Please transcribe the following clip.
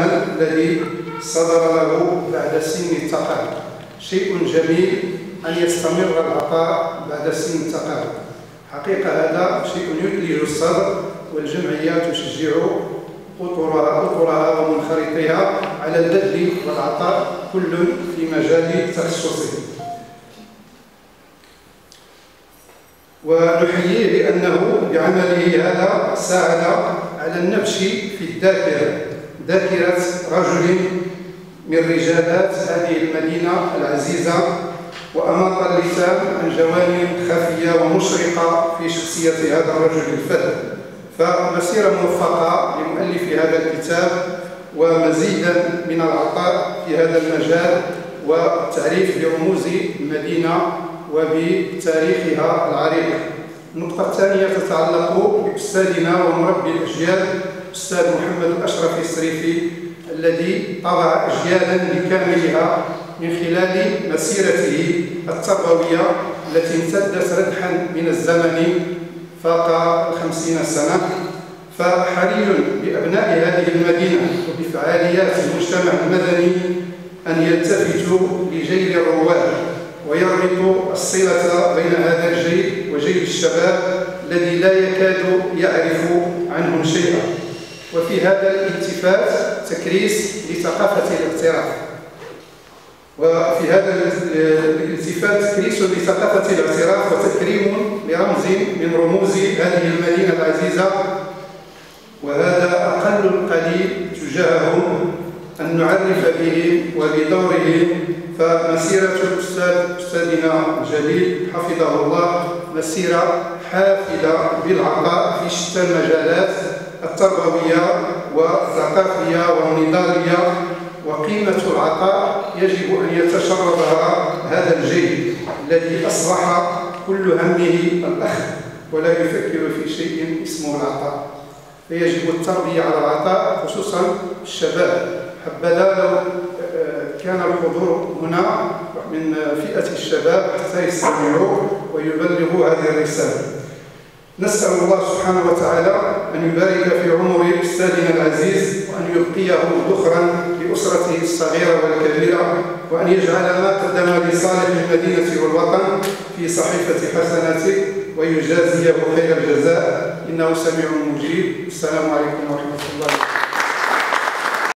الذي صدر له بعد سن التقاعد. شيء جميل أن يستمر العطاء بعد سن التقاعد. حقيقة هذا شيء يثلج الصدر، والجمعية تشجع أطرها ومنخرطيها على البذل والعطاء كل في مجال تخصصه. ونحييه لأنه بعمله هذا ساعد على النبش في ذاكرة رجل من رجالات هذه المدينة العزيزة، وأماط اللسان عن جوانب خفية ومشرقة في شخصية هذا الرجل الفذ. فمسيرة موفقة لمؤلف هذا الكتاب، ومزيدا من العطاء في هذا المجال، والتعريف برموز المدينة وبتاريخها العريق. النقطة الثانية تتعلق بأستاذنا ومربي الأجيال الأستاذ محمد الاشرف السريفي، الذي طبع أجيالا بكاملها من خلال مسيرته التربوية التي امتدت ردحا من الزمن فاق 50 سنة. فحري بأبناء هذه المدينة وبفعاليات المجتمع المدني أن يلتفتوا لجيل الرواد، ويربط الصلة بين هذا الجيل وجيل الشباب الذي لا يكاد يعرف عنهم شيئا. وفي هذا الالتفات تكريس لثقافة الاغتراف، وتكريم لرمز من رموز هذه المدينة العزيزة، وهذا أقل القليل تجاههم أن نعرف بهم وبدورهم. فمسيرة أستاذنا الجليل حفظه الله مسيرة حافلة بالعطاء في شتى المجالات التربوية والثقافية والنضالية، وقيمة العطاء يجب أن يتشربها هذا الجيل الذي أصبح كل همه الأخذ ولا يفكر في شيء اسمه العطاء. فيجب التربية على العطاء خصوصا الشباب. حبذا لو كان الحضور هنا من فئة الشباب حتى يستمعوا ويبلغوا هذه الرسالة. نسأل الله سبحانه وتعالى أن يبارك في عمر أستاذنا العزيز، وأن يبقيه ذخرا لأسرته الصغيرة والكبيرة، وأن يجعل ما قدم لصالح المدينة والوطن في صحيفة حسناته، ويجازيه خير الجزاء، إنه سميع مجيب. السلام عليكم ورحمة الله وبركاته.